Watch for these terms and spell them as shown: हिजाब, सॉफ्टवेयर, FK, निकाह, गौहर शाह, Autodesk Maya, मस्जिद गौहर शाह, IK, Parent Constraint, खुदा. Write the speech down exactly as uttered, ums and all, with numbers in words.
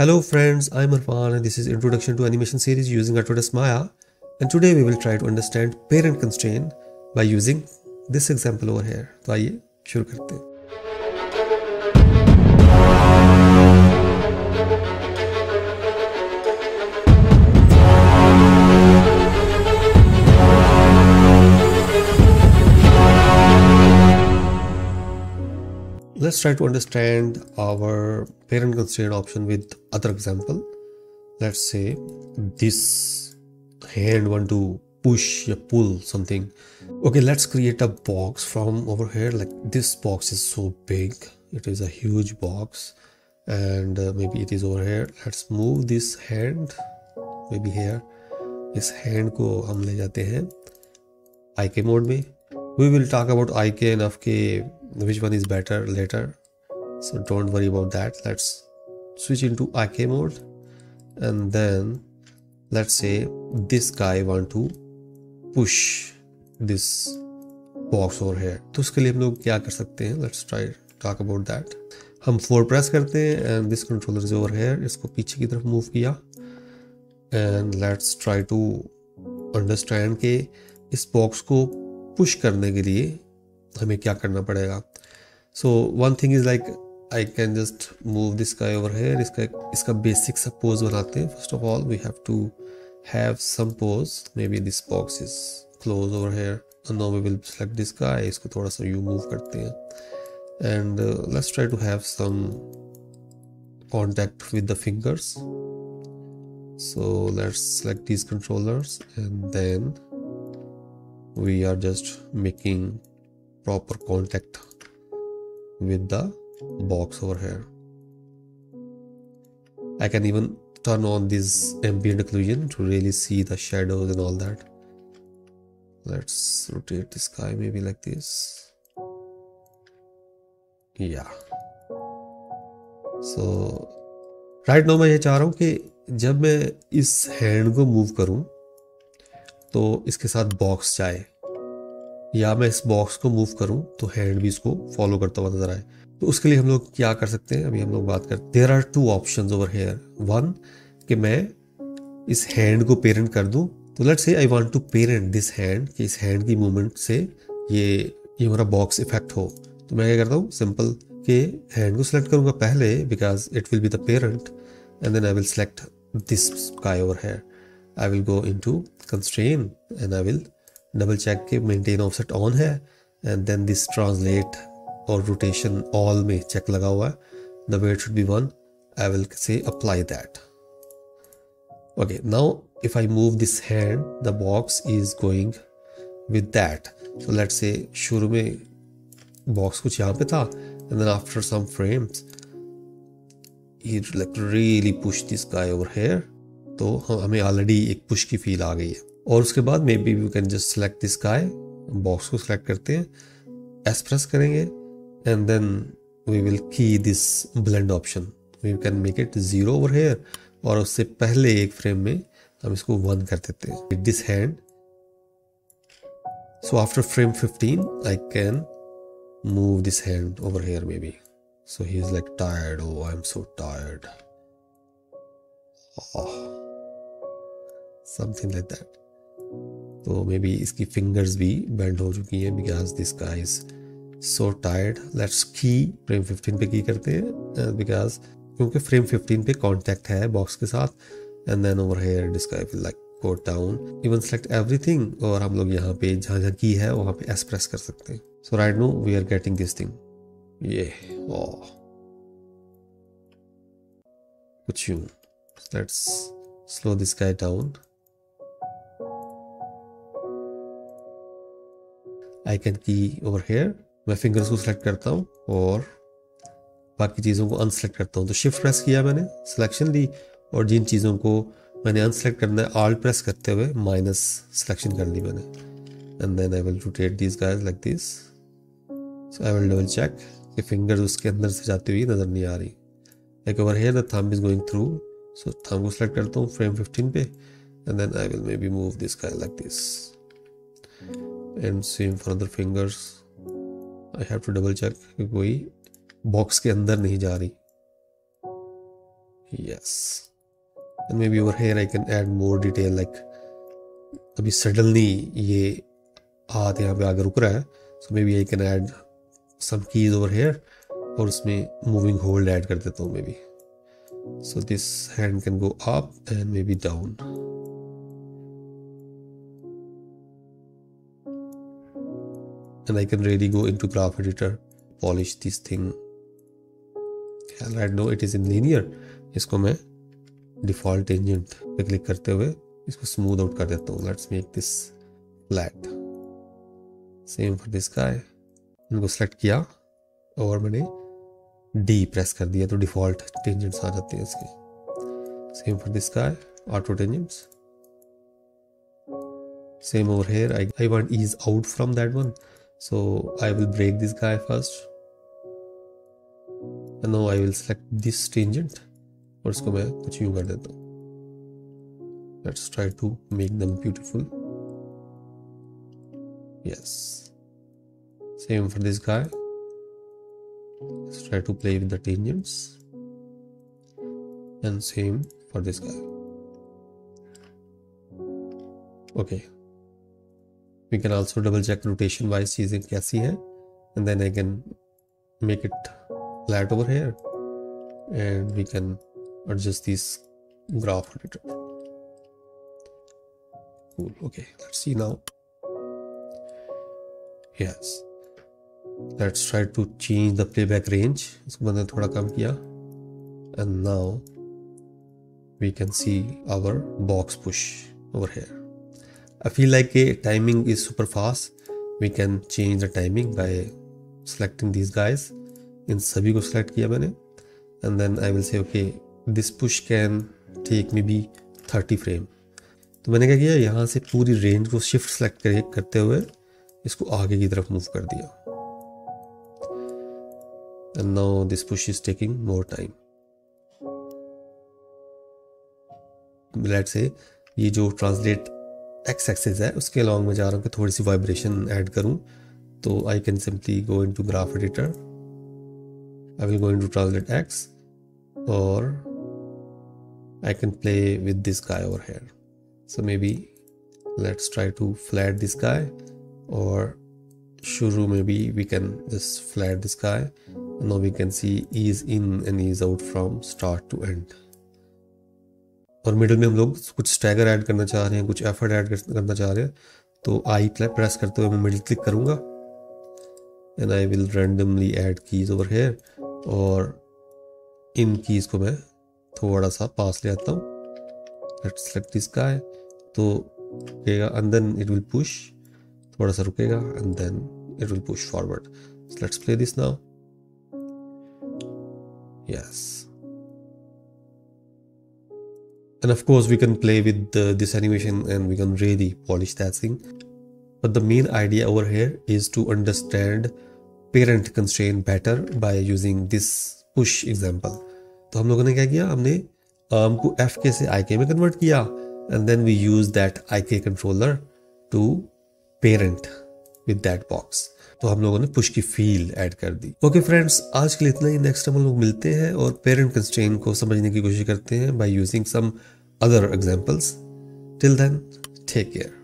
Hello friends, I'm Arfan and this is Introduction to Animation series using Autodesk Maya, and today we will try to understand parent constraint by using this example over here. तो आइए शुरू करते हैं। Let's try to understand our parent constraint option with other example. Let's say this hand want to push or pull something. Okay, let's create a box from over here. Like this box is so big, it is a huge box, and uh, maybe it is over here. Let's move this hand, maybe here. This hand को हम ले जाते हैं I K mode में. We will talk about I K and F K, which one is better later, so don't worry about that. Let's switch into I K mode, and then let's say this guy want to push this box over here. तो उसके लिए हम लोग क्या कर सकते हैं? Let's try talk about that. हम four press करते हैं and this controller is over here. इसको पीछे की तरफ move किया, and let's try to understand के इस box को push करने के लिए हमें क्या करना पड़ेगा. So one thing is like I can just move this guy over here. इसका इसका बेसिक सा पोज बनाते हैं. First of all we have to have some pose. Maybe this box is close over here. Now we will select this guy. इसको थोड़ा सा you move करते हैं and let's try to have some contact with the fingers. So let's select this controllers and then we are just making proper contact with the box over here. I can even turn on this ambient occlusion to really see the shadows and all that. Let's rotate this guy maybe like this. Yeah. So right now मैं ये चाह रहा हूँ कि जब मैं इस hand को move करूँ तो इसके साथ box जाए, या मैं इस बॉक्स को मूव करूं तो हैंड भी इसको फॉलो करता हुआ नजर आए. तो उसके लिए हम लोग क्या कर सकते हैं, अभी हम लोग बात करते हैं. There are two options over here. One कि मैं इस हैंड को पेरेंट कर दूं. तो let's say I want to parent this hand, कि इस हैंड की मूवमेंट से ये ये हमारा बॉक्स इफेक्ट हो. तो मैं क्या करता हूँ, सिंपल के हैंड को सिलेक्ट करूँगा पहले because it will be the parent, and then I will select this guy over here. I will go into constraint and I will double check के मेंटेन ऑफसेट ऑन है, and then this translate और rotation all में check लगा हुआ है. The weight should be one. I will say apply that. Okay, now if I move this hand the box is going with that. So let's say शुरू में box कुछ यहाँ पे था, and then after some frames he like really push this guy over here. तो हमें already एक push की फील आ गई है. और उसके बाद maybe we can just select this guy. Box को सेलेक्ट करते हैं, एस प्रेस करेंगे, and then we will key this blend option. We can make it zero over here, और उससे पहले एक फ्रेम में हम इसको वन कर देते हैं this hand. So after frame fifteen I can move this hand over here maybe. So he is like tired. Oh I am so tired, something like that. तो मे बी इसकी fingers भी bend हो चुकी हैं because this guy is so tired. Let's key frame fifteen पे key करते हैं because क्योंकि फ्रेम फिफ्टीन पे कॉन्टैक्ट है बॉक्स के साथ, and then over here this guy will like go down. Even select everything, और हम लोग यहाँ पे जहाँ जहाँ की है वहाँ पे एस प्रेस कर सकते हैं. So right now we are getting this thing. ये ओह कुछ यूँ. Let's slow this guy down. I can key over here. मैं फिंगर्स को सिलेक्ट करता हूँ और बाकी चीज़ों को अनसेलेक्ट करता हूँ. तो शिफ्ट प्रेस किया मैंने, सिलेक्शन ली, और जिन चीज़ों को मैंने अनसेलेक्ट करना है आल्ट प्रेस करते हुए माइनस सिलेक्शन कर ली मैंने. And then I will rotate this guys like this. So I will double check कि फिंगर्स उसके अंदर से जाती हुई नज़र नहीं आ रही. Like over here the thumb is going through. So thumb को सिलेक्ट करता हूँ फ्रेम फिफ्टीन पे, and then I will maybe move this guys like this. And same for other fingers. I have to double check कि कोई box के अंदर नहीं जा रही. Yes. And maybe over here I can add more detail, like अभी suddenly ये आते यहाँ पे आगे रुक रहा है, so maybe I can add some keys over here और उसमें moving hold add कर देता हूँ maybe. So this hand can go up and maybe down. And I can really go into graph editor, polish this thing. And right now it is in linear. इसको मैं default tangent पे click करते हुए इसको smooth out कर देता हूँ. Let's make this flat. Same for this guy. इनको select किया और मैंने D प्रेस कर दिया तो डिफॉल्ट टेंजेंट्स आ जाते हैं इसके. Same for this guy, auto tangents. Same over here, I I want ease out from that one, so I will break this guy first and now I will select this tangent और इसको मैं कुछ यूं कर देता हूँ. Let's try to make them beautiful. Yes, same for this guy. Let's try to play with the tangents, and same for this guy. Okay, we can also double check rotation wise चीजें कैसी हैं, and then I can make it flat over here, and we can adjust this graph editor. Cool. Okay, let's see now. Yes. Let's try to change the playback range. इसको मैंने थोड़ा कम किया and now we can see our box push over here. I feel like a timing is super fast. We can change the timing by selecting these guys. इन सभी को select किया मैंने and then I will say okay this push can take maybe thirty frame. तो मैंने क्या किया, यहाँ से पूरी range को shift select कर करते हुए इसको आगे की तरफ move कर दिया. And now this push is taking more time. Let's say ये जो translate x axis है उसके along में जा रहा हूँ कि थोड़ी सी vibration add करूँ, तो I can simply go into graph editor. I will go into translate x or I can play with this guy over here. So maybe let's try to flat this guy or shuru maybe we can just flat this guy. Now we can see ease in and ease out from start to end. और middle में हम लोग कुछ stagger add करना चाह रहे हैं, कुछ एफर्ट ऐड करना चाह रहे हैं, तो आई प्रेस करते हुए मैं मिडल क्लिक करूँगा and I will randomly add keys over here और इन कीज को मैं थोड़ा सा पास ले आता हूँ. लेट्स सेलेक्ट दिस गाय, तो रुकेगा and then it will push, थोड़ा सा रुकेगा and then it will push forward. Let's play this now. Yes, and of course we can play with the, this animation and we can really polish that thing, but the main idea over here is to understand parent constraint better by using this push example. तो हम लोगों ने क्या किया, हमने arm को F K से I K में कन्वर्ट किया and then we use that I K controller to parent with that box. तो हम लोगों ने पुश की फील ऐड कर दी. ओके फ्रेंड्स, आज के लिए इतना ही. नेक्स्ट टाइम हम लोग मिलते हैं और पेरेंट कंस्ट्रेंट को समझने की कोशिश करते हैं by using some other examples. Till then take care.